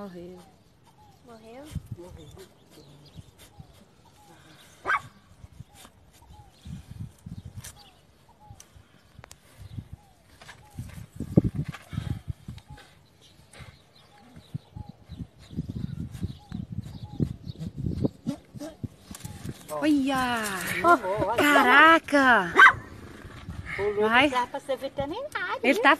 Morreu. Morreu? Morreu. Olha! Caraca! O lobo tá pra ser veterinário. Ele tá